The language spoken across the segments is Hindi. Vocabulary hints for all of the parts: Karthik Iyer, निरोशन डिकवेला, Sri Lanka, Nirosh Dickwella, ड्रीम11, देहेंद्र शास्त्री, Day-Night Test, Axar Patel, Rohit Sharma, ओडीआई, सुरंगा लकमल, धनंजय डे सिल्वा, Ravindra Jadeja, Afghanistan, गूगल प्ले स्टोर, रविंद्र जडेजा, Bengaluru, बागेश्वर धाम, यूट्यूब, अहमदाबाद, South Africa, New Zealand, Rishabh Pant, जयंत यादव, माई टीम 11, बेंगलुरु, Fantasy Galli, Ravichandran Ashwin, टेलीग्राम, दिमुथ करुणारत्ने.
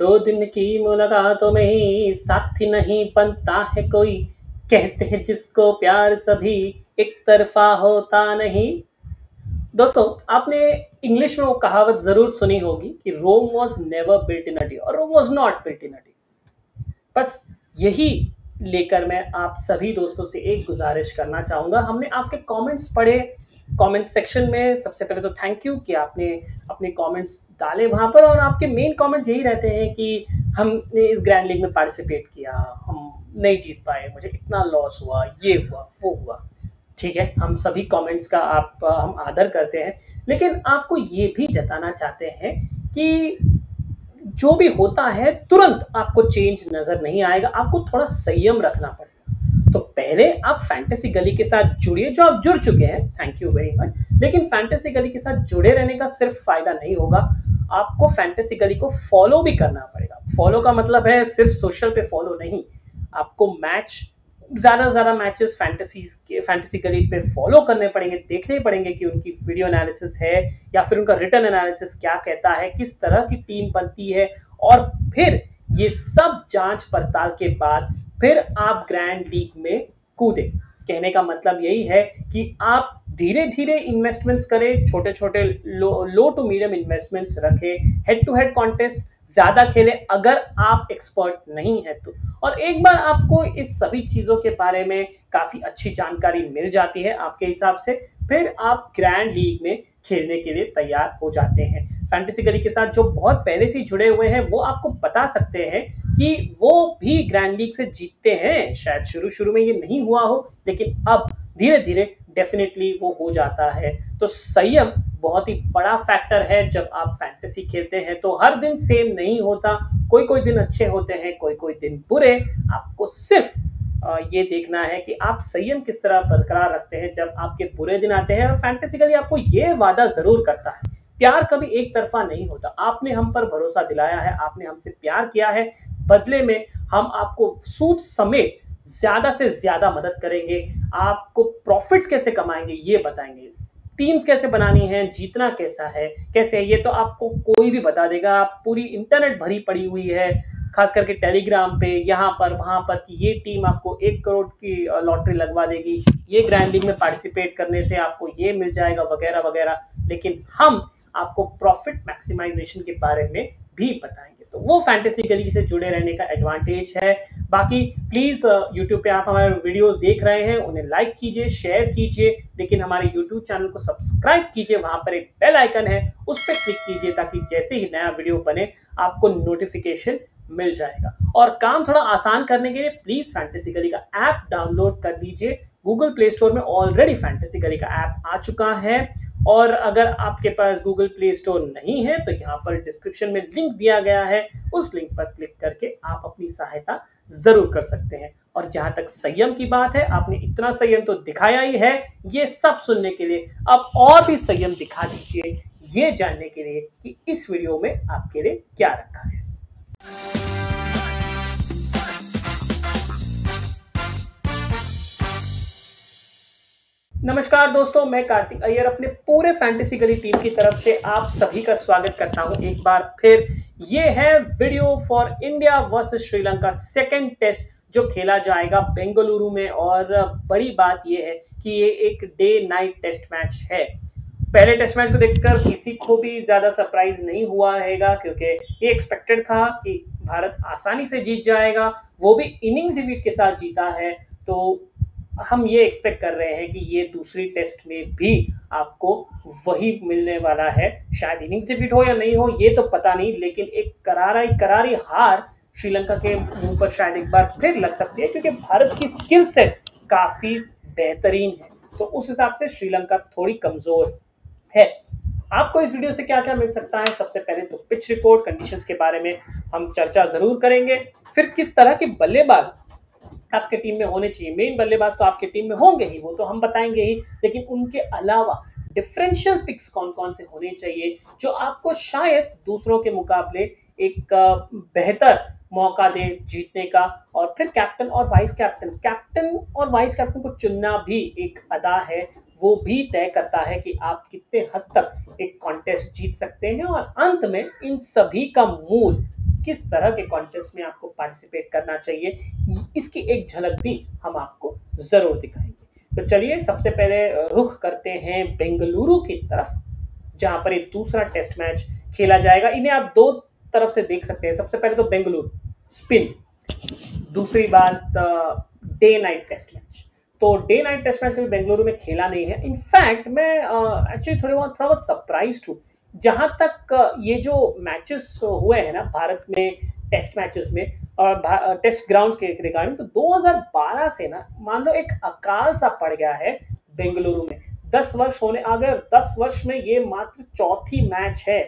दो दिन की मुलाकातों में साथी नहीं बनता है कोई, कहते हैं जिसको प्यार सभी एक तरफा होता नहीं। दोस्तों आपने इंग्लिश में वो कहावत जरूर सुनी होगी कि Rome was never built in a day और Rome was not built in a day. बस यही लेकर मैं आप सभी दोस्तों से एक गुजारिश करना चाहूँगा। हमने आपके कमेंट्स पढ़े कमेंट सेक्शन में, सबसे पहले तो थैंक यू कि आपने अपने कमेंट्स डाले वहाँ पर, और आपके मेन कमेंट्स यही रहते हैं कि हमने इस ग्रैंड लीग में पार्टिसिपेट किया, हम नहीं जीत पाए, मुझे इतना लॉस हुआ, ये हुआ, वो हुआ। ठीक है, हम सभी कमेंट्स का हम आदर करते हैं, लेकिन आपको ये भी जताना चाहते हैं कि जो भी होता है तुरंत आपको चेंज नज़र नहीं आएगा, आपको थोड़ा संयम रखना पड़ेगा। तो पहले आप फैंटेसी गली के साथ जुड़िए, जो आप जुड़ चुके हैं, थैंक यू वेरी मच, लेकिन फैंटेसी गली के साथ जुड़े रहने का सिर्फ फायदा नहीं होगा, आपको फैंटेसी गली को फॉलो भी करना पड़ेगा। फॉलो का मतलब है सिर्फ सोशल पे फॉलो नहीं, आपको मैच ज़्यादा से ज़्यादा मैचेस फैंटेसी गली पे फॉलो करने पड़ेंगे, देखने पड़ेंगे कि उनकी वीडियो एनालिसिस है या फिर उनका रिटर्न एनालिसिस क्या कहता है, किस तरह की टीम बनती है, और फिर ये सब जांच पड़ताल के बाद फिर आप ग्रैंड लीग में कूदें। कहने का मतलब यही है कि आप धीरे धीरे इन्वेस्टमेंट्स करें, छोटे छोटे लो टू मीडियम इन्वेस्टमेंट्स रखें, हेड टू हेड कॉन्टेस्ट ज़्यादा खेलें अगर आप एक्सपर्ट नहीं हैं तो। और एक बार आपको इस सभी चीज़ों के बारे में काफ़ी अच्छी जानकारी मिल जाती है आपके हिसाब से, फिर आप ग्रैंड लीग में खेलने के लिए तैयार हो जाते हैं। फैंटेसी गली के साथ जो बहुत पहले से जुड़े हुए हैं वो आपको बता सकते हैं कि वो भी ग्रैंड लीग से जीतते हैं, शायद शुरू शुरू में ये नहीं हुआ हो, लेकिन अब धीरे धीरे डेफिनेटली वो हो जाता है। तो संयम बहुत ही बड़ा फैक्टर है जब आप फैंटेसी खेलते हैं। तो हर दिन सेम नहीं होता, कोई कोई दिन अच्छे होते हैं, कोई कोई दिन बुरे। आपको सिर्फ ये देखना है कि आप संयम किस तरह बरकरार रखते हैं जब आपके बुरे दिन आते हैं। और फैंटेसिकली आपको ये वादा ज़रूर करता है, प्यार कभी एक तरफा नहीं होता। आपने हम पर भरोसा दिलाया है, आपने हमसे प्यार किया है, बदले में हम आपको सूद समेत ज़्यादा से ज़्यादा मदद करेंगे, आपको प्रॉफिट्स कैसे कमाएंगे ये बताएंगे, टीम्स कैसे बनानी है, जीतना कैसा है कैसे है, ये तो आपको कोई भी बता देगा। आप पूरी इंटरनेट भरी पड़ी हुई है, खास करके टेलीग्राम पे, यहाँ पर वहाँ पर, कि ये टीम आपको 1 करोड़ की लॉटरी लगवा देगी, ये ग्रैंड लीग में पार्टिसिपेट करने से आपको ये मिल जाएगा वगैरह वगैरह। लेकिन हम आपको प्रॉफिट मैक्सिमाइजेशन के बारे में भी बताएंगे। तो वो फैंटेसी गली से जुड़े रहने का एडवांटेज है। बाकी प्लीज़ यूट्यूब पे आप हमारे वीडियोस देख रहे हैं, उन्हें लाइक कीजिए, शेयर कीजिए, लेकिन हमारे यूट्यूब चैनल को सब्सक्राइब कीजिए। वहाँ पर एक बेल आइकन है, उस पर क्लिक कीजिए ताकि जैसे ही नया वीडियो बने आपको नोटिफिकेशन मिल जाएगा। और काम थोड़ा आसान करने के लिए प्लीज़ फैंटेसी गली का ऐप डाउनलोड कर लीजिए। गूगल प्ले स्टोर में ऑलरेडी फैंटेसी गली का ऐप आ चुका है, और अगर आपके पास गूगल प्ले स्टोर नहीं है तो यहाँ पर डिस्क्रिप्शन में लिंक दिया गया है, उस लिंक पर क्लिक करके आप अपनी सहायता ज़रूर कर सकते हैं। और जहाँ तक संयम की बात है, आपने इतना संयम तो दिखाया ही है, ये सब सुनने के लिए आप और भी संयम दिखा दीजिए, ये जानने के लिए कि इस वीडियो में आपके लिए क्या रखा है। नमस्कार दोस्तों, मैं कार्तिक अय्यर अपने पूरे फैंटेसी गली टीम की तरफ से आप सभी का स्वागत करता हूं एक बार फिर। ये है video for India versus Sri Lanka second test जो खेला जाएगा बेंगलुरु में, और बड़ी बात यह है कि ये एक डे नाइट टेस्ट मैच है। पहले टेस्ट मैच को देखकर किसी को भी ज़्यादा सरप्राइज नहीं हुआ रहेगा, क्योंकि ये एक्सपेक्टेड था कि भारत आसानी से जीत जाएगा, वो भी इनिंग्स डिफीट के साथ जीता है। तो हम ये एक्सपेक्ट कर रहे हैं कि ये दूसरी टेस्ट में भी आपको वही मिलने वाला है, शायद इनिंग्स डिफीट हो या नहीं हो ये तो पता नहीं, लेकिन एक करारी हार श्रीलंका के मुंह पर शायद एक बार फिर लग सकती है, क्योंकि भारत की स्किल सेट काफ़ी बेहतरीन है। तो उस हिसाब से श्रीलंका थोड़ी कमज़ोर है। आपको इस वीडियो से क्या क्या मिल सकता है, सबसे पहले तो पिच रिपोर्ट कंडीशंस के बारे में हम चर्चा ज़रूर करेंगे, फिर किस तरह के बल्लेबाज आपके टीम में होने चाहिए, मेन बल्लेबाज तो आपके टीम में होंगे ही, वो तो हम बताएंगे ही, लेकिन उनके अलावा डिफरेंशियल पिक्स कौन कौन से होने चाहिए जो आपको शायद दूसरों के मुकाबले एक बेहतर मौका दे जीतने का, और फिर कैप्टन और वाइस कैप्टन को चुनना भी एक अदा है, वो भी तय करता है कि आप कितने हद तक एक कॉन्टेस्ट जीत सकते हैं। और अंत में इन सभी का मूल किस तरह के कॉन्टेस्ट में आपको पार्टिसिपेट करना चाहिए, इसकी एक झलक भी हम आपको जरूर दिखाएंगे। तो चलिए सबसे पहले रुख करते हैं बेंगलुरु की तरफ, जहां पर एक दूसरा टेस्ट मैच खेला जाएगा। इन्हें आप दो तरफ से देख सकते हैं। सबसे पहले तो बेंगलुरु स्पिन, दूसरी बात डे नाइट टेस्ट मैच। तो डे नाइट टेस्ट मैच कभी बेंगलुरु में खेला नहीं है। इनफैक्ट मैं एक्चुअली थोड़ा बहुत सरप्राइज्ड हूँ। जहाँ तक ये जो मैचेस हुए हैं ना भारत में टेस्ट मैचेस में और टेस्ट ग्राउंड के रिगार्डिंग, तो 2012 से ना मान लो एक अकाल सा पड़ गया है बेंगलुरु में। 10 वर्ष होने आ गए और 10 वर्ष में ये मात्र चौथी मैच है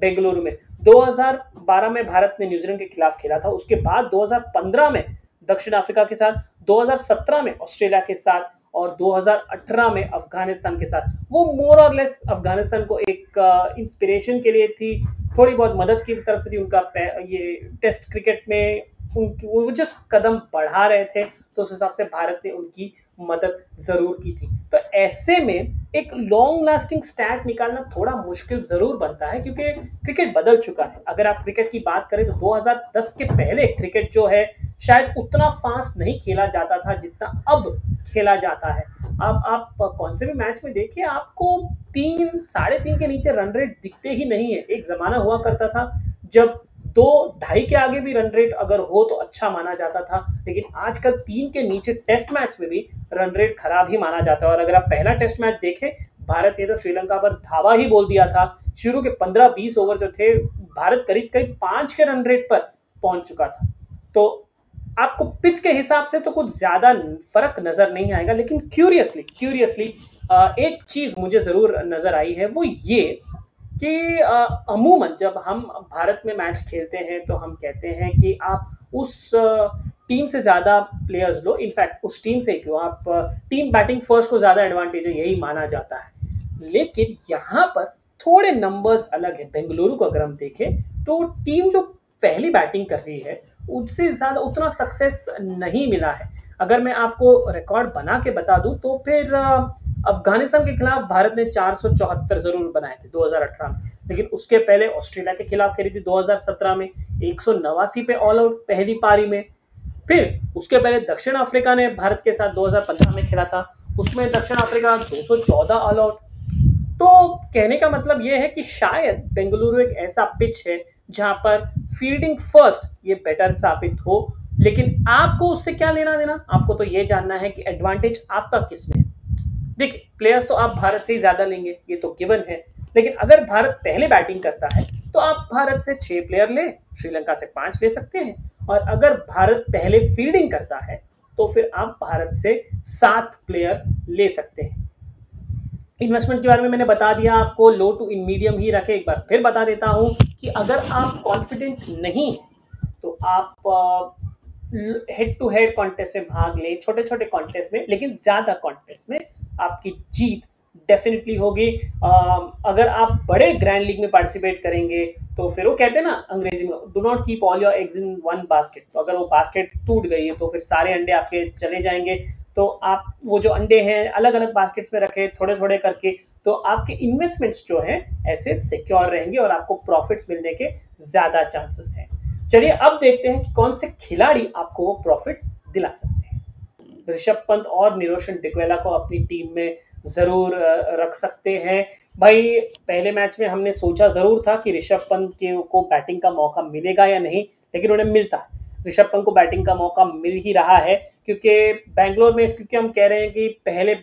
बेंगलुरु में। 2012 में भारत ने न्यूजीलैंड के खिलाफ खेला था, उसके बाद 2015 में दक्षिण अफ्रीका के साथ, 2017 में ऑस्ट्रेलिया के साथ और 2018 में अफगानिस्तान के साथ। वो मोर और लेस अफगानिस्तान को एक इंस्पिरेशन के लिए थी, थोड़ी बहुत मदद की तरफ से थी। उनका ये टेस्ट क्रिकेट में वो जस्ट कदम बढ़ा रहे थे, तो उस हिसाब से भारत ने उनकी मदद जरूर की थी। तो ऐसे में एक लॉन्ग लास्टिंग स्टैट निकालना थोड़ा मुश्किल जरूर बनता है, क्योंकि क्रिकेट बदल चुका है। अगर आप क्रिकेट की बात करें तो 2010 के पहले क्रिकेट जो है शायद उतना फास्ट नहीं खेला जाता था जितना अब खेला जाता है। अब आप कौन से भी मैच में देखिए, आपको 3, 3.5 के नीचे रन रेट दिखते ही नहीं है। एक जमाना हुआ करता था जब 2, 2.5 के आगे भी रन रेट अगर हो तो अच्छा माना जाता था, लेकिन आजकल 3 के नीचे टेस्ट मैच में भी रन रेट खराब ही माना जाता है। और अगर आप पहला टेस्ट मैच देखें, भारत ने तो श्रीलंका पर धावा ही बोल दिया था। शुरू के 15-20 ओवर जो थे, भारत करीब 5 के रन रेट पर पहुंच चुका था। तो आपको पिच के हिसाब से तो कुछ ज्यादा फर्क नजर नहीं आएगा, लेकिन क्यूरियसली एक चीज मुझे जरूर नजर आई है, वो ये कि अमूमन जब हम भारत में मैच खेलते हैं तो हम कहते हैं कि आप उस टीम से ज़्यादा प्लेयर्स लो। इनफैक्ट उस टीम से क्यों, आप टीम बैटिंग फर्स्ट को ज़्यादा एडवांटेज है, यही माना जाता है। लेकिन यहाँ पर थोड़े नंबर्स अलग हैं। बेंगलुरु को अगर हम देखें तो टीम जो पहली बैटिंग कर रही है उससे ज़्यादा उतना सक्सेस नहीं मिला है। अगर मैं आपको रिकॉर्ड बना के बता दूं तो फिर अफगानिस्तान के खिलाफ भारत ने 474 जरूर बनाए थे 2018 में, लेकिन उसके पहले ऑस्ट्रेलिया के खिलाफ खेली थी 2017 में 189 पे ऑल आउट पहली पारी में। फिर उसके पहले दक्षिण अफ्रीका ने भारत के साथ 2015 में खेला था, उसमें दक्षिण अफ्रीका 214 ऑल आउट। तो कहने का मतलब यह है कि शायद बेंगलुरु एक ऐसा पिच है जहां पर फील्डिंग फर्स्ट ये बेटर साबित हो, लेकिन आपको उससे क्या लेना देना, आपको तो ये जानना है कि एडवांटेज आपका किस में है। देखिए प्लेयर्स तो आप भारत से ही ज्यादा लेंगे, ये तो गिवन है, लेकिन अगर भारत पहले बैटिंग करता है तो आप भारत से 6 प्लेयर ले, श्रीलंका से 5 ले सकते हैं। और अगर भारत पहले फील्डिंग करता है तो फिर आप भारत से 7 प्लेयर ले सकते हैं। इन्वेस्टमेंट के बारे में मैंने बता दिया आपको, लो टू इन मीडियम ही रखें। एक बार फिर बता देता हूं कि अगर आप कॉन्फिडेंट नहीं हैं तो आप हेड टू हेड कॉन्टेस्ट में भाग लें, छोटे छोटे कॉन्टेस्ट में, लेकिन ज्यादा कॉन्टेस्ट में आपकी जीत डेफिनेटली होगी। अगर आप बड़े ग्रैंड लीग में पार्टिसिपेट करेंगे तो फिर वो कहते हैं ना अंग्रेजी में, do not keep all your eggs in one basket. तो अगर वो बास्केट टूट गई है तो फिर सारे अंडे आपके चले जाएंगे। तो आप वो जो अंडे हैं अलग अलग बास्केट्स में रखें, थोड़े थोड़े करके, तो आपके इन्वेस्टमेंट्स जो हैं ऐसे सिक्योर रहेंगे और आपको प्रॉफिट्स मिलने के ज़्यादा चांसेस हैं। चलिए अब देखते हैं कि कौन से खिलाड़ी आपको वो प्रॉफिट्स दिला सकते हैं। ऋषभ पंत और निरोश डिकवेला को अपनी टीम में जरूर रख सकते हैं। भाई पहले मैच में हमने सोचा जरूर था कि ऋषभ पंत को बैटिंग का मौका मिलेगा या नहीं, लेकिन उन्हें मिलता है। ऋषभ पंत को बैटिंग का मौका मिल ही रहा है, क्योंकि बेंगलोर में, क्योंकि हम कह रहे हैं कि पहले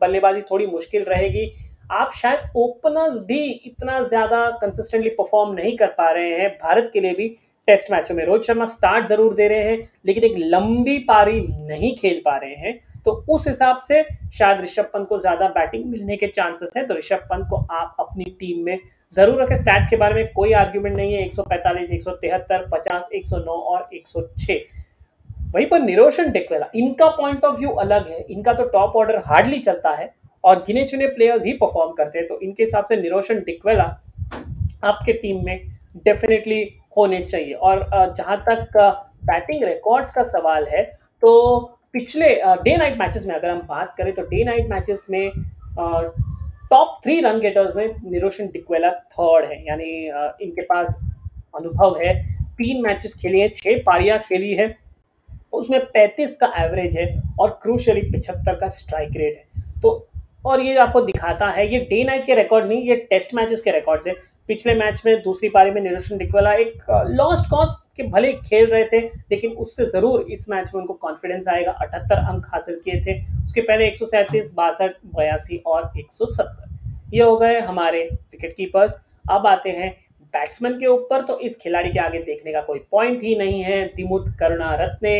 बल्लेबाजी थोड़ी मुश्किल रहेगी, आप शायद ओपनर्स भी इतना ज्यादा कंसिस्टेंटली परफॉर्म नहीं कर पा रहे हैं। भारत के लिए भी टेस्ट मैचों में रोहित शर्मा स्टार्ट जरूर दे रहे हैं, लेकिन एक लंबी पारी नहीं खेल पा रहे हैं, तो उस हिसाब से शायद ऋषभ पंत को ज्यादा बैटिंग मिलने के चांसेस हैं। तो ऋषभ पंत को आप अपनी टीम में जरूर रखें। स्टैट्स के बारे में कोई आर्ग्यूमेंट नहीं है, 145, 173, 50, 109 और 106। वहीं पर निरोशन डिकवेला, इनका पॉइंट ऑफ व्यू अलग है, इनका तो टॉप ऑर्डर हार्डली चलता है और गिने चुने प्लेयर्स ही परफॉर्म करते हैं। तो इनके हिसाब से निरोशन डिकवेला आपके टीम में डेफिनेटली होने चाहिए। और जहां तक बैटिंग रिकॉर्ड्स का सवाल है, तो पिछले डे नाइट मैचेस में अगर हम बात करें तो डे नाइट मैचेस में टॉप 3 रन गेटर्स में निरोशन डिकवेला 3rd है, यानी इनके पास अनुभव है। 3 मैचेस खेले हैं, 6 पारियां खेली है, उसमें 35 का एवरेज है और क्रूशली 75 का स्ट्राइक रेट है। तो और ये आपको दिखाता है, ये डे नाइट के रिकॉर्ड नहीं, ये टेस्ट मैचेस के रिकॉर्ड्स हैं। पिछले मैच में दूसरी पारी में निरोश डिकवेला एक लॉस्ट कॉज के भले खेल रहे थे, लेकिन उससे ज़रूर इस मैच में उनको कॉन्फिडेंस आएगा। 78 अंक हासिल किए थे, उसके पहले 137, 62, 82 और 170। ये हो गए हमारे विकेट कीपर्स। अब आते हैं बैट्समैन के ऊपर, तो इस खिलाड़ी के आगे देखने का कोई पॉइंट ही नहीं है। दिमुथ करुणारत्ने,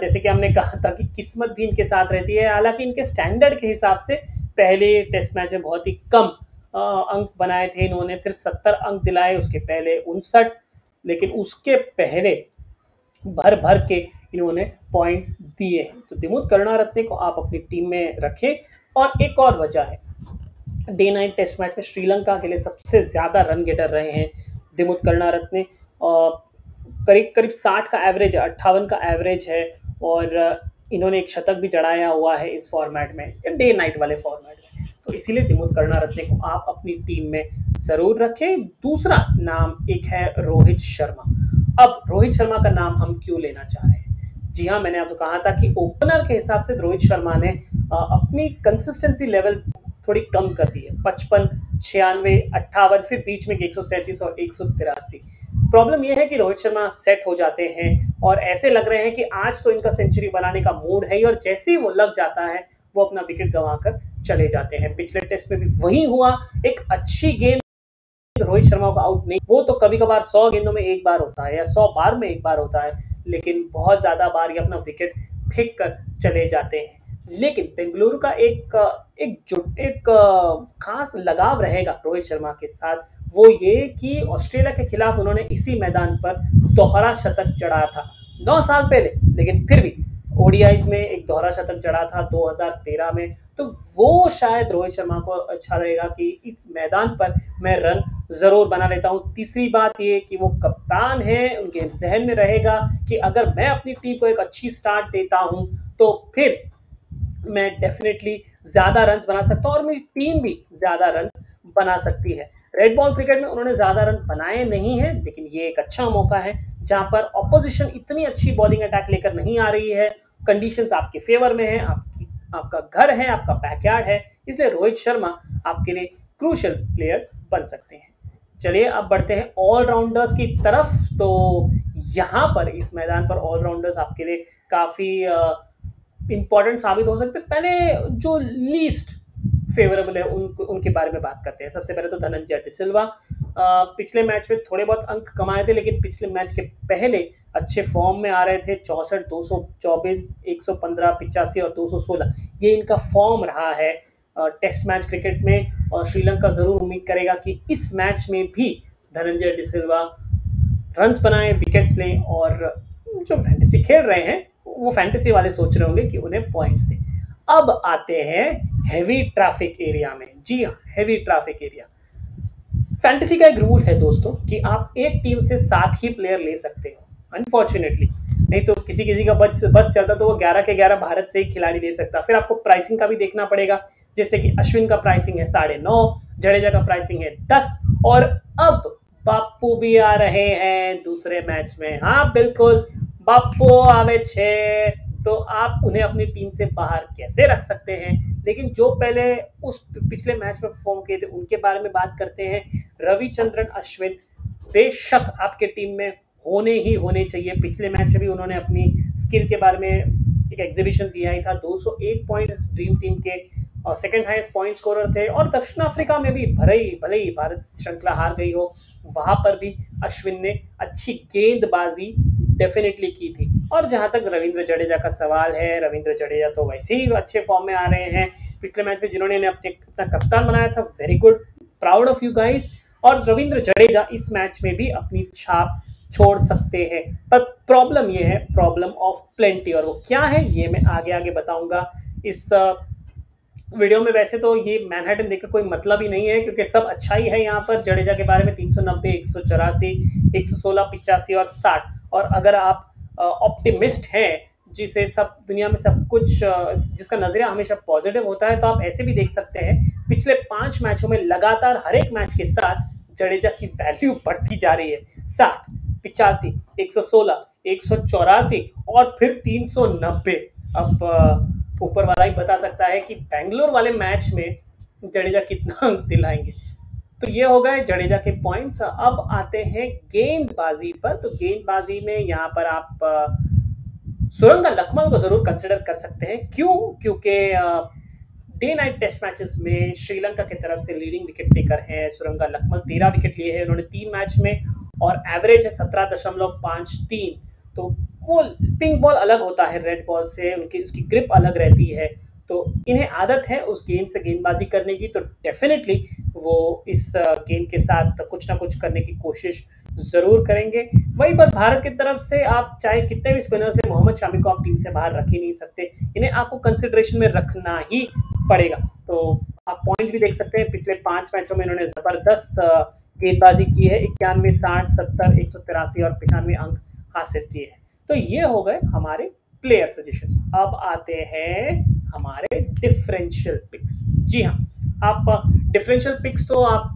जैसे कि हमने कहा था कि किस्मत भी इनके साथ रहती है, हालांकि इनके स्टैंडर्ड के हिसाब से पहले टेस्ट मैच में बहुत ही कम अंक बनाए थे इन्होंने, सिर्फ 70 अंक दिलाए, उसके पहले 59, लेकिन उसके पहले भर भर के इन्होंने पॉइंट्स दिए हैं। तो दिमुथ करुणारत्ने को आप अपनी टीम में रखें। और एक और वजह है, डे नाइट टेस्ट मैच में श्रीलंका के लिए सबसे ज़्यादा रन गेटर रहे हैं दिमुथ करुणारत्ने, और करीब 60 का एवरेज है, 58 का एवरेज है, और इन्होंने एक शतक भी जड़ाया हुआ है इस फॉर्मेट में, डे नाइट वाले फॉर्मेट में। तो इसीलिए दिमुथ करुणारत्ने को आप अपनी टीम में ज़रूर रखें। दूसरा नाम एक है रोहित शर्मा। अब रोहित शर्मा का नाम हम क्यों लेना चाह रहे हैं? जी हाँ, मैंने आपको कहा था कि ओपनर के हिसाब से रोहित शर्मा ने अपनी कंसिस्टेंसी लेवल थोड़ी कम कर दी है, 55, 96, 58, फिर बीच में 137 और 183। प्रॉब्लम यह है कि रोहित शर्मा सेट हो जाते हैं और ऐसे लग रहे हैं कि आज तो इनका सेंचुरी बनाने का मूड है, और जैसे ही वो लग जाता है वो अपना विकेट गंवाकर चले जाते हैं। पिछले टेस्ट में भी वही हुआ, एक अच्छी गेंद रोहित शर्मा को आउट नहीं, वो तो कभी कभार 100 गेंदों में एक बार होता है या 100 बार में एक बार होता है, लेकिन बहुत ज्यादा बार ये अपना विकेट फेंक कर चले जाते हैं। लेकिन बेंगलुरु का एक खास लगाव रहेगा रोहित शर्मा के साथ, वो ये कि ऑस्ट्रेलिया के खिलाफ उन्होंने इसी मैदान पर दोहरा शतक जड़ा था 9 साल पहले, लेकिन फिर भी ओडीआईज में एक दोहरा शतक जड़ा था 2013 में। तो वो शायद रोहित शर्मा को अच्छा रहेगा कि इस मैदान पर मैं रन जरूर बना लेता हूँ। तीसरी बात ये कि वो कप्तान है, उनके जहन में रहेगा कि अगर मैं अपनी टीम को एक अच्छी स्टार्ट देता हूँ तो फिर मैं डेफिनेटली ज़्यादा रन्स बना सकता हूँ और मेरी टीम भी ज़्यादा रन्स बना सकती है। रेड बॉल क्रिकेट में उन्होंने ज़्यादा रन बनाए नहीं हैं, लेकिन ये एक अच्छा मौका है जहाँ पर ऑपोजिशन इतनी अच्छी बॉलिंग अटैक लेकर नहीं आ रही है, कंडीशंस आपके फेवर में है, आपका घर है, आपका बैकयार्ड है, इसलिए रोहित शर्मा आपके लिए क्रूशल प्लेयर बन सकते हैं। चलिए अब बढ़ते हैं ऑलराउंडर्स की तरफ। तो यहाँ पर इस मैदान पर ऑलराउंडर्स आपके लिए काफ़ी इंपॉर्टेंट साबित हो सकते हैं। पहले जो लीस्ट फेवरेबल है उनके बारे में बात करते हैं। सबसे पहले तो धनंजय डे सिल्वा, पिछले मैच में थोड़े बहुत अंक कमाए थे, लेकिन पिछले मैच के पहले अच्छे फॉर्म में आ रहे थे। 64, 224, 115, 85 और 216 ये इनका फॉर्म रहा है टेस्ट मैच क्रिकेट में। और श्रीलंका ज़रूर उम्मीद करेगा कि इस मैच में भी धनंजय डे सिल्वा रन्स बनाए, विकेट्स लें, और जो फैंटेसी खेल रहे हैं वो फैंटेसी वाले सोच रहे होंगे कि उन्हें पॉइंट्स दें। अब आते हैं हैवी ट्रैफिक एरिया में। जी हाँ, हैवी ट्रैफिक एरिया। फैंटेसी का एक रूल है दोस्तों कि आप एक टीम से 7 ही प्लेयर ले सकते हो, अनफॉर्चुनेटली, नहीं तो किसी का बस चलता तो वो 11 के 11 भारत से ही खिलाड़ी ले सकता। फिर आपको प्राइसिंग का भी देखना पड़ेगा, जैसे कि अश्विन का प्राइसिंग है 9.5, जडेजा का प्राइसिंग है 10, और अब बापू भी आ रहे हैं दूसरे मैच में। हाँ बिल्कुल, बापू आवे 6, तो आप उन्हें अपनी टीम से बाहर कैसे रख सकते हैं? लेकिन जो पहले उस पिछले मैच में परफॉर्म किए थे उनके बारे में बात करते हैं। रविचंद्रन अश्विन बेशक आपके टीम में होने ही होने चाहिए। पिछले मैच में भी उन्होंने अपनी स्किल के बारे में एक एग्जीबिशन दिया ही था। 208 पॉइंट ड्रीम टीम के और सेकेंड हाइस्ट पॉइंट स्कोरर थे। और दक्षिण अफ्रीका में भी भले ही भारत श्रृंखला हार गई हो, वहाँ पर भी अश्विन ने अच्छी गेंदबाजी डेफिनेटली की थी। और जहाँ तक रविंद्र जडेजा का सवाल है, रविंद्र जडेजा तो वैसे ही अच्छे फॉर्म में आ रहे हैं। पिछले मैच में जिन्होंने अपना कप्तान बनाया था, very good, proud of you guys. और रविंद्र जडेजा इस मैच में भी अपनी छाप छोड़ सकते हैं, पर प्रॉब्लम ये है, प्रॉब्लम ऑफ प्लेंटी, और वो क्या है ये मैं आगे बताऊँगा इस वीडियो में। वैसे तो ये मैनहट्टन देखकर कोई मतलब ही नहीं है, क्योंकि सब अच्छा ही है। यहाँ पर जडेजा के बारे में 390, 184, 116, 85 और 60, और अगर आप ऑप्टिमिस्ट हैं, जिसे सब दुनिया में सब कुछ जिसका नज़रिया हमेशा पॉजिटिव होता है, तो आप ऐसे भी देख सकते हैं। पिछले 5 मैचों में लगातार हर एक मैच के साथ जडेजा की वैल्यू बढ़ती जा रही है। 60 85, 116, 184 और फिर 390। अब ऊपर वाला ही बता सकता है कि बेंगलोर वाले मैच में जडेजा कितना अंक दिलाएंगे। तो ये हो गए जडेजा के पॉइंट्स। अब आते हैं गेंदबाजी पर। तो गेंदबाजी में यहाँ पर आप सुरंगा लकमल को जरूर कंसिडर कर सकते हैं। क्यों? क्योंकि डे नाइट टेस्ट मैचेस में श्रीलंका की तरफ से लीडिंग विकेट टेकर हैं सुरंगा लकमल। 13 विकेट लिए हैं उन्होंने 3 मैच में और एवरेज है 17.53। तो वो पिंक बॉल अलग होता है रेड बॉल से, उनकी उसकी ग्रिप अलग रहती है, तो इन्हें आदत है उस गेंद से गेंदबाजी करने की। तो डेफिनेटली वो इस गेंद के साथ कुछ ना कुछ करने की कोशिश जरूर करेंगे। वहीं पर भारत की तरफ से आप चाहे कितने भी स्पिनर्स ले, मोहम्मद शामी को आप टीम से बाहर रख ही नहीं सकते, इन्हें आपको कंसिडरेशन में रखना ही पड़ेगा। तो आप पॉइंट्स भी देख सकते हैं, पिछले 5 मैचों में इन्होंने जबरदस्त गेंदबाजी की है, 91, 60, 70, 183 और 95 अंक हासिल किए हैं। तो ये हो गए हमारे प्लेयर सजेशंस। अब आते हैं हमारे डिफरेंशियल पिक्स। जी हाँ, आप डिफरेंशियल पिक्स तो आप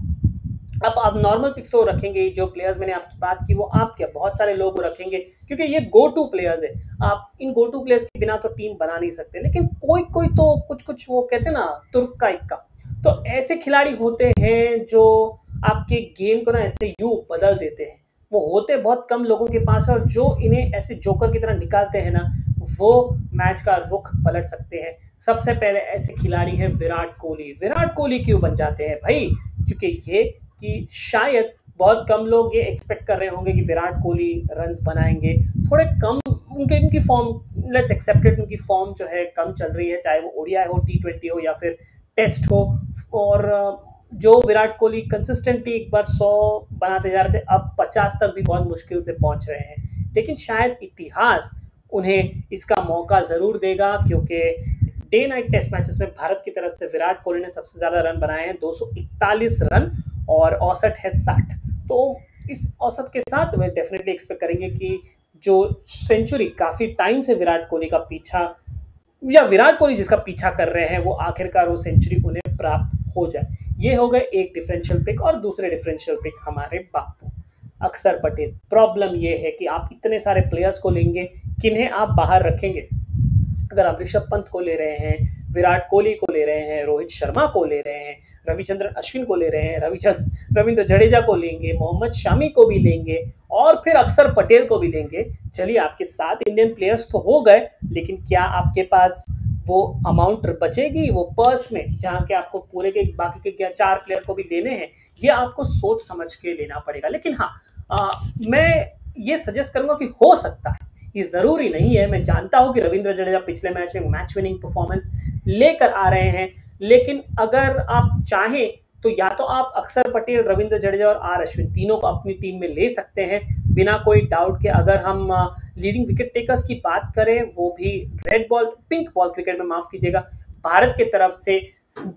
नॉर्मल पिक्स तो रखेंगे, जो प्लेयर्स मैंने आपकी बात की वो आप क्या बहुत सारे लोग रखेंगे, क्योंकि ये गो टू प्लेयर्स है। आप इन गो टू प्लेयर्स के बिना तो टीम बना नहीं सकते, लेकिन कोई कोई तो कुछ कुछ वो कहते हैं ना तुर्क का इक्का, तो ऐसे खिलाड़ी होते हैं जो आपके गेम को ना ऐसे यू बदल देते हैं। वो होते बहुत कम लोगों के पास है, और जो इन्हें ऐसे जोकर की तरह निकालते हैं ना, वो मैच का रुख पलट सकते हैं। सबसे पहले ऐसे खिलाड़ी हैं विराट कोहली। विराट कोहली क्यों बन जाते हैं भाई? क्योंकि ये कि शायद बहुत कम लोग ये एक्सपेक्ट कर रहे होंगे कि विराट कोहली रन्स बनाएंगे, थोड़े कम उनकी फॉर्म, लेट्स एक्सेप्ट इट, उनकी फॉर्म जो है कम चल रही है, चाहे वो ओडीआई हो, टी20 हो या फिर टेस्ट हो। और जो विराट कोहली कंसिस्टेंटली एक बार 100 बनाते जा रहे थे, अब 50 तक भी बहुत मुश्किल से पहुंच रहे हैं, लेकिन शायद इतिहास उन्हें इसका मौका ज़रूर देगा, क्योंकि डे नाइट टेस्ट मैचेस में भारत की तरफ से विराट कोहली ने सबसे ज़्यादा रन बनाए हैं 241 रन और औसत है 60। तो इस औसत के साथ वे डेफिनेटली एक्सपेक्ट करेंगे कि जो सेंचुरी काफ़ी टाइम से विराट कोहली का पीछा, या विराट कोहली जिसका पीछा कर रहे हैं, वो आखिरकार वो सेंचुरी उन्हें प्राप्त हो जाए। ये हो गए एक डिफरेंशियल पिक। और दूसरे डिफरेंशियल पिक हमारे बापू अक्षर पटेल। प्रॉब्लम ये है कि आप इतने सारे प्लेयर्स को लेंगे, किन्हें आप बाहर रखेंगे? अगर आप ऋषभ पंत को ले रहे हैं, विराट कोहली को ले रहे हैं, रोहित शर्मा को ले रहे हैं, रविचंद्रन अश्विन को ले रहे हैं, रविंद्र जडेजा को लेंगे, मोहम्मद शामी को भी लेंगे और फिर अक्षर पटेल को भी लेंगे, चलिए आपके 7 इंडियन प्लेयर्स तो हो गए, लेकिन क्या आपके पास वो अमाउंट बचेगी वो पर्स में, जहाँ के आपको पूरे के बाकी के 4 प्लेयर को भी लेने हैं? ये आपको सोच समझ के लेना पड़ेगा। लेकिन हाँ, मैं ये सजेस्ट करूँगा कि हो सकता है, ये ज़रूरी नहीं है, मैं जानता हूँ कि रविंद्र जडेजा पिछले मैच में मैच विनिंग परफॉर्मेंस लेकर आ रहे हैं, लेकिन अगर आप चाहें तो या तो आप अक्षर पटेल, रविंद्र जडेजा और आर अश्विन तीनों को अपनी टीम में ले सकते हैं बिना कोई डाउट के। अगर हम लीडिंग विकेट टेकर्स की बात करें, वो भी red ball, pink ball cricket में, माफ़ कीजिएगा, भारत की तरफ से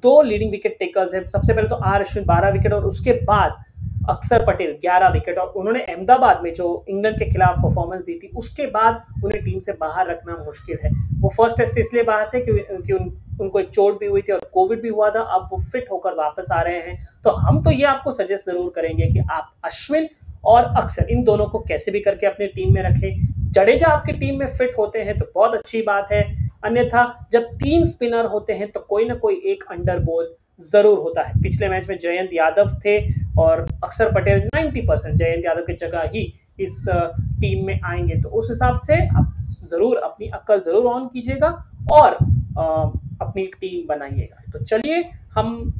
2 लीडिंग विकेट टेकर्स हैं। सबसे पहले तो आर अश्विन 12 विकेट और उसके बाद अक्षर पटेल 11 विकेट, और उन्होंने अहमदाबाद में जो इंग्लैंड के खिलाफ परफॉर्मेंस दी थी उसके बाद उन्हें टीम से बाहर रखना मुश्किल है। वो फर्स्ट टेस्ट से इसलिए बाहर थे क्योंकि उनको एक चोट भी हुई थी और कोविड भी हुआ था, अब वो फिट होकर वापस आ रहे हैं। तो हम तो ये आपको सजेस्ट ज़रूर करेंगे कि आप अश्विन और अक्षर, इन दोनों को कैसे भी करके अपनी टीम में रखें। जडेजा आपकी टीम में फिट होते हैं तो बहुत अच्छी बात है, अन्यथा जब 3 स्पिनर होते हैं तो कोई ना कोई एक अंडर बॉल ज़रूर होता है। पिछले मैच में जयंत यादव थे और अक्षर पटेल 90% जयंत यादव की जगह ही इस टीम में आएंगे, तो उस हिसाब से आप ज़रूर अपनी अक्ल ज़रूर ऑन कीजिएगा और अपनी टीम बनाइएगा। तो चलिए हम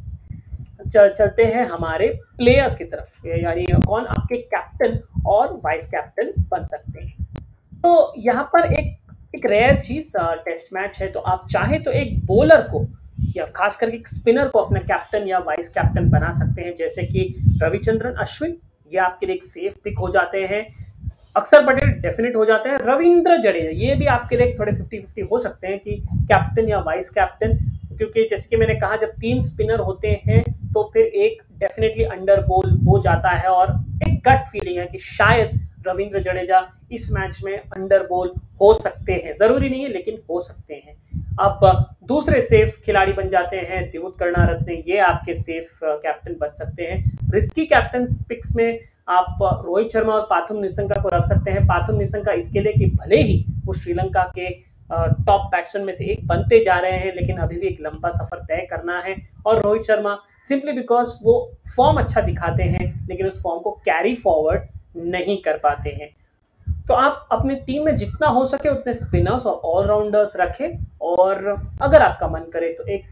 चलते हैं हमारे प्लेयर्स की तरफ, यानी कौन आपके कैप्टन और वाइस कैप्टन बन सकते हैं। तो यहाँ पर एक रेयर चीज़, टेस्ट मैच है, तो आप चाहे तो एक बॉलर को या खास करके एक स्पिनर को अपना कैप्टन या वाइस कैप्टन बना सकते हैं, जैसे कि रविचंद्रन अश्विन, ये आपके लिए एक सेफ पिक हो जाते हैं। अक्षर पटेल डेफिनेट हो जाते हैं। रविंद्र जडेजा ये भी आपके लिए थोड़े 50-50 हो सकते हैं कि कैप्टन या वाइस कैप्टन, क्योंकि जैसे कि मैंने कहा जब 3 स्पिनर होते हैं तो फिर एक डेफिनेटली अंडर बॉल हो जाता है, और एक गट फीलिंग है कि शायद रविंद्र जडेजा इस मैच में अंडर बॉल हो सकते हैं, ज़रूरी नहीं है लेकिन हो सकते हैं। अब दूसरे सेफ खिलाड़ी बन जाते हैं दिमुथ करुणारत्ने, ये आपके सेफ कैप्टन बन सकते हैं। रिस्की कैप्टन पिक्स में आप रोहित शर्मा और पाथुम निसंका को रख सकते हैं। पाथुम निसंका इसके लिए कि भले ही वो श्रीलंका के टॉप बैट्समैन में से एक बनते जा रहे हैं, लेकिन अभी भी एक लंबा सफर तय करना है। और रोहित शर्मा सिंपली बिकॉज वो फॉर्म अच्छा दिखाते हैं लेकिन उस फॉर्म को कैरी फॉरवर्ड नहीं कर पाते हैं। तो आप अपनी टीम में जितना हो सके उतने स्पिनर्स और ऑलराउंडर्स रखें, और अगर आपका मन करे तो एक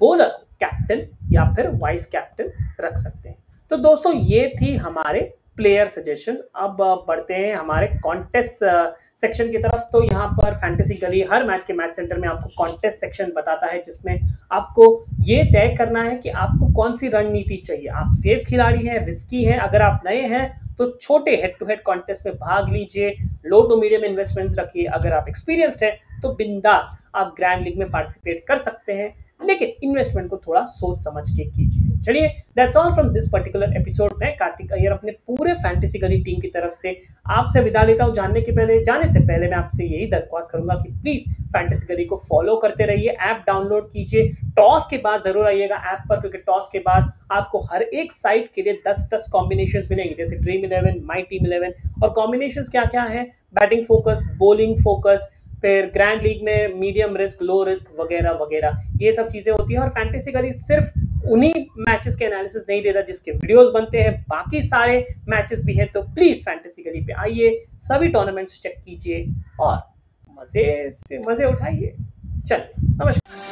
बॉलर कैप्टन या फिर वाइस कैप्टन रख सकते हैं। तो दोस्तों ये थी हमारे प्लेयर सजेशंस। अब बढ़ते हैं हमारे कॉन्टेस्ट सेक्शन की तरफ। तो यहाँ पर फैंटेसी गली हर मैच के मैच सेंटर में आपको कॉन्टेस्ट सेक्शन बताता है, जिसमें आपको ये तय करना है कि आपको कौन सी रणनीति चाहिए। आप सेफ खिलाड़ी हैं, रिस्की हैं, अगर आप नए हैं तो छोटे हेड टू हेड कॉन्टेस्ट में भाग लीजिए, लो टू मीडियम इन्वेस्टमेंट्स रखिए। अगर आप एक्सपीरियंस्ड हैं तो बिंदास आप ग्रैंड लीग में पार्टिसिपेट कर सकते हैं, लेकिन इन्वेस्टमेंट को थोड़ा सोच समझ के कीजिए। चलिए, that's all from this particular episode. में कार्तिक अय्यर अपने पूरे फैंटेसी गली टीम की तरफ से आपसे विदा लेता हूं। जाने से पहले मैं आपसे यही दरख्वास्त करूंगा कि प्लीज फैंटेसी गली को फॉलो करते रहिए, ऐप डाउनलोड कीजिए। टॉस के बाद जरूर आइएगा ऐप पर, क्योंकि टॉस के बाद आपको हर एक साइट के लिए 10-10 कॉम्बिनेशन मिलेंगे, जैसे ड्रीम11, माई टीम 11। और कॉम्बिनेशन क्या क्या है? बैटिंग फोकस, बॉलिंग फोकस, फिर ग्रैंड लीग में मीडियम रिस्क, लो रिस्क वगैरह वगैरह, ये सब चीज़ें होती हैं। और फैंटेसी गली सिर्फ उन्हीं मैचेस के एनालिसिस नहीं देता जिसके वीडियोस बनते हैं, बाकी सारे मैचेस भी हैं। तो प्लीज़ फैंटेसी गली पे आइए, सभी टूर्नामेंट्स चेक कीजिए और मज़े से मज़े उठाइए। चलिए, नमस्कार।